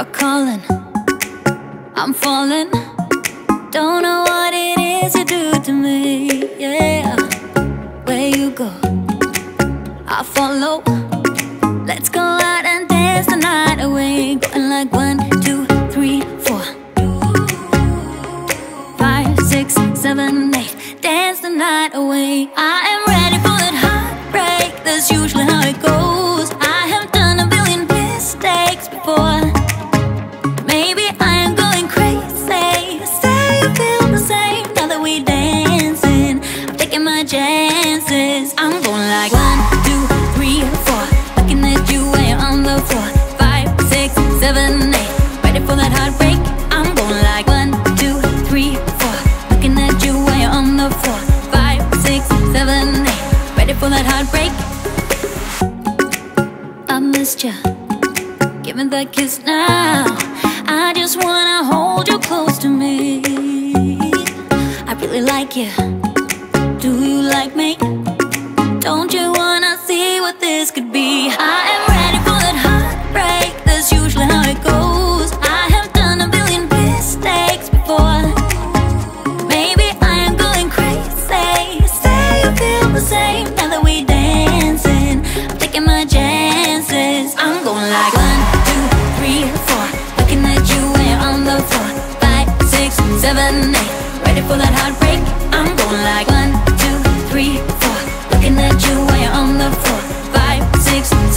You're calling, I'm falling. Don't know what it is you do to me. Yeah, where you go, I follow. Let's go out and dance the night away. Going like 1, 2, 3, 4, 5, 6, 7, 8. Dance the night away. I am ready for that heartbreak. That's usually how it goes. I have done a billion mistakes before. Maybe I am going crazy. Say you feel the same now that we're dancing. I'm taking my chances. I'm going like 1, 2, 3, 4. Looking at you when you're on the floor. 5, 6, 7, 8. Ready for that heartbreak. I'm going like 1, 2, 3, 4. Looking at you when you're on the floor. 5, 6, 7, 8. Ready for that heartbreak. I missed ya. Give me that kiss now. I just wanna hold you close to me. I really like you. Do you like me? Don't you wanna see what this could be? I am ready for that heartbreak. That's usually how it goes. I have done a billion mistakes before. Maybe I am going crazy. Say you feel the same now that we're dancing. I'm taking my chances. I'm going like 1, 2, 3, 4. Looking at you when you're on the floor. 5, 6, 7, 8. Ready for that heartbreak. I'm going like 1, 2, 3, 4. Looking at you when you're on the floor. 5, 6, 7,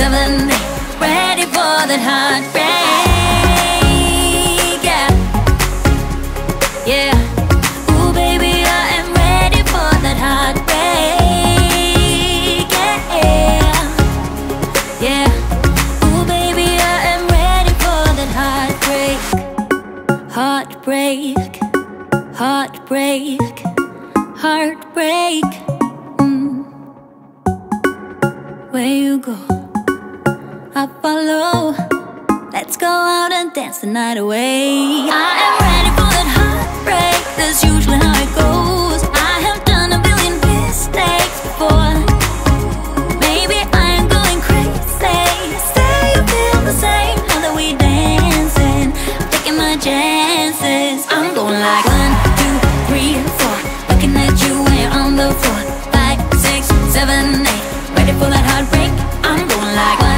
8. Ready for that heartbreak. Yeah, yeah. Ooh, baby, I am ready for that heartbreak. Yeah, yeah. Ooh, baby, I am ready for that heartbreak. Heartbreak, heartbreak, heartbreak. Where you go, I follow. Let's go out and dance the night away. I am ready for that heartbreak. That's usually how it goes. I have done a billion mistakes before. Maybe I am going crazy. Say you feel the same now that we're dancing. I'm taking my chances. I'm going like 1, 2, 3, 4. Looking at you when you're on the floor. 5, 6, 7, 8. Ready for that heartbreak. I'm going like 1,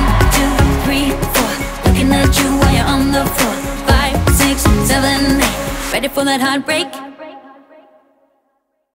2, 3, 4. Looking at you while you're on the floor. 5, 6, 7, 8. Ready for that heartbreak.